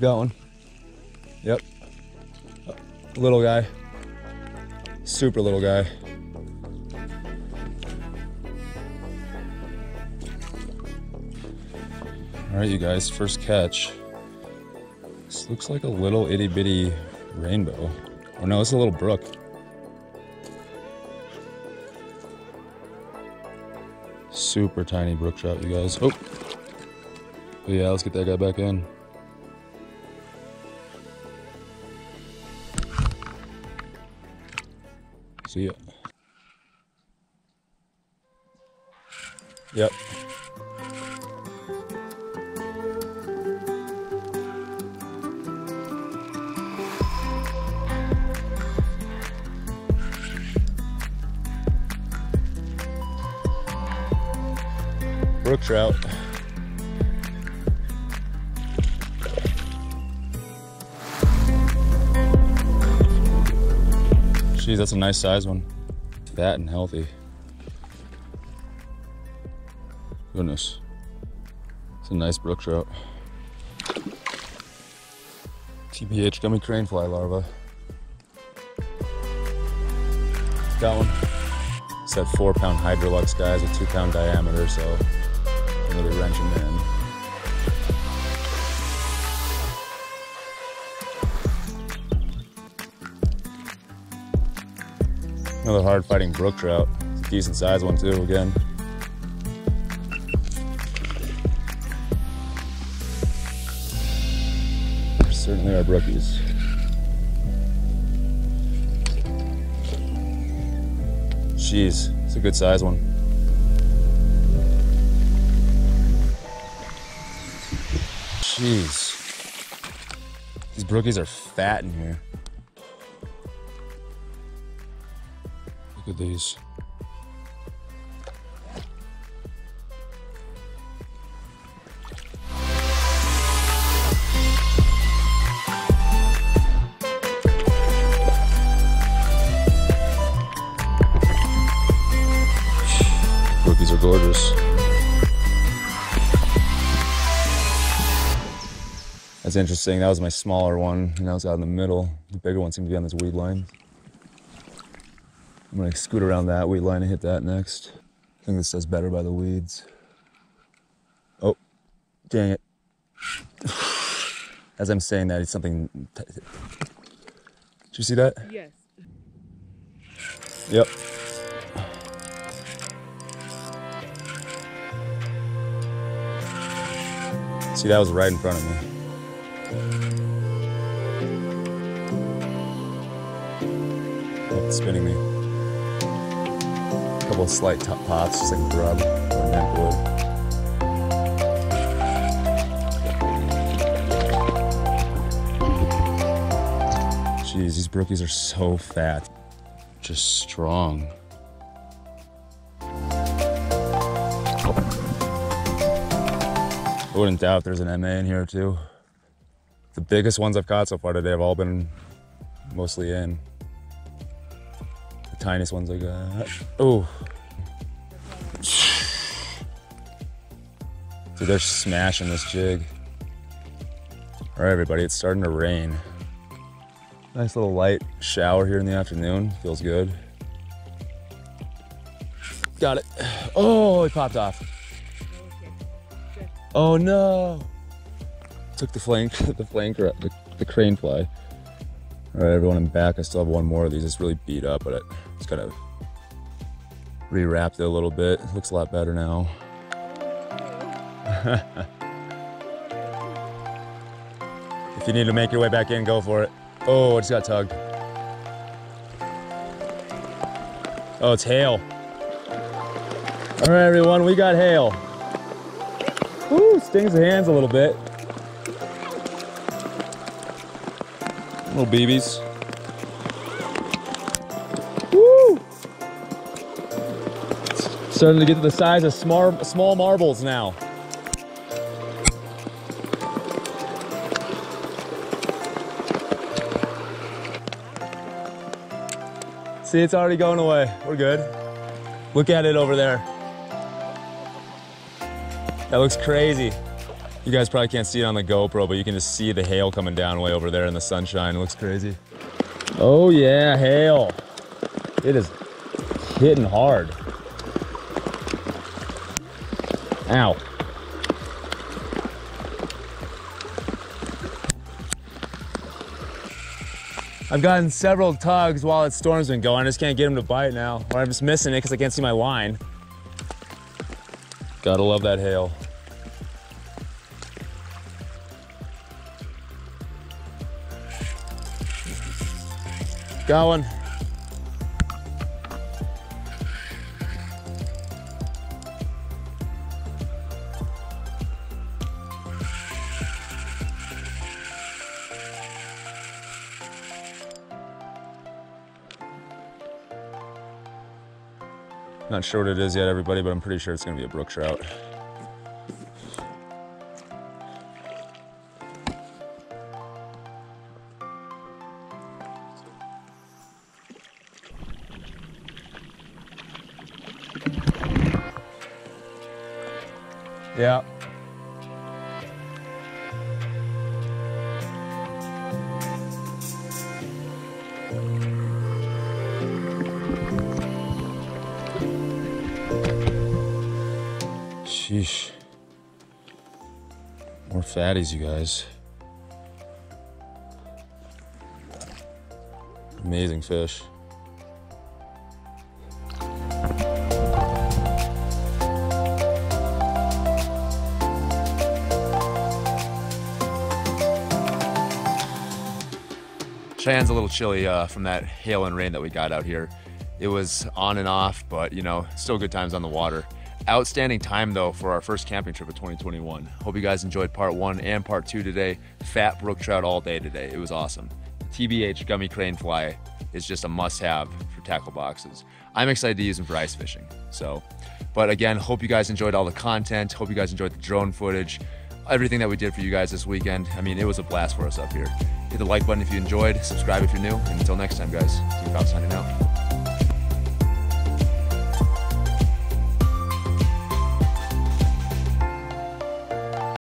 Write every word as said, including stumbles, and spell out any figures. Going. Yep. Little guy. Super little guy. All right, you guys, first catch. This looks like a little itty bitty rainbow. Oh no, it's a little brook. Super tiny brook trout, you guys. Oh. But yeah, let's get that guy back in. See ya. Yep. Brook trout. Jeez, that's a nice size one. Fat and healthy. Goodness. It's a nice brook trout. T B H gummy crane fly larva. Got one. It's that four pound Hydrolux, guys, a two pound diameter, so I'm really wrenching in. Another hard fighting brook trout. It's a decent sized one too, again. There certainly are brookies. Jeez, it's a good sized one. Jeez. These brookies are fat in here. Look at these. Brookies are gorgeous. That's interesting. That was my smaller one, and that was out in the middle. The bigger one seemed to be on this weed line. I'm gonna scoot around that weed line and hit that next. I think this does better by the weeds. Oh, dang it. As I'm saying that, it's something. Did you see that? Yes. Yep. See, that was right in front of me. Oh, it's spinning me. Couple of slight top pops, just like grub or netwood. Jeez, these brookies are so fat, just strong. I wouldn't doubt there's an M A in here too. The biggest ones I've caught so far today have all been mostly in. Tiniest ones I got. Oh, dude, they're smashing this jig. All right, everybody, it's starting to rain. Nice little light shower here in the afternoon. Feels good. Got it. Oh, it popped off. Oh no! Took the flank, the flank, the, the crane fly. All right, everyone, I'm back. I still have one more of these. It's really beat up, but I just gotta rewrap it a little bit. It looks a lot better now. If you need to make your way back in, go for it. Oh, it just got tugged. Oh, it's hail. All right, everyone, we got hail. Woo, stings the hands a little bit. Little B Bs. Starting to get to the size of small, small marbles now. See, it's already going away. We're good. Look at it over there. That looks crazy. You guys probably can't see it on the GoPro, but you can just see the hail coming down way over there in the sunshine. It looks crazy. Oh yeah, hail. It is hitting hard. Ow. I've gotten several tugs while the storm's been going. I just can't get them to bite now, or I'm just missing it because I can't see my line. Gotta love that hail. Got one. Not sure what it is yet, everybody, but I'm pretty sure it's gonna be a brook trout. Yeah. Sheesh. More fatties, you guys. Amazing fish. Cheyenne's a little chilly uh, from that hail and rain that we got out here. It was on and off, but you know, still good times on the water. Outstanding time though for our first camping trip of twenty twenty-one. Hope you guys enjoyed part one and part two today. Fat brook trout all day today. It was awesome. T B H gummy crane fly is just a must-have for tackle boxes. I'm excited to use them for ice fishing. So, but again, hope you guys enjoyed all the content. Hope you guys enjoyed the drone footage. Everything that we did for you guys this weekend. I mean, it was a blast for us up here. Hit the like button if you enjoyed, subscribe if you're new, and until next time, guys, Team C O F F signing out.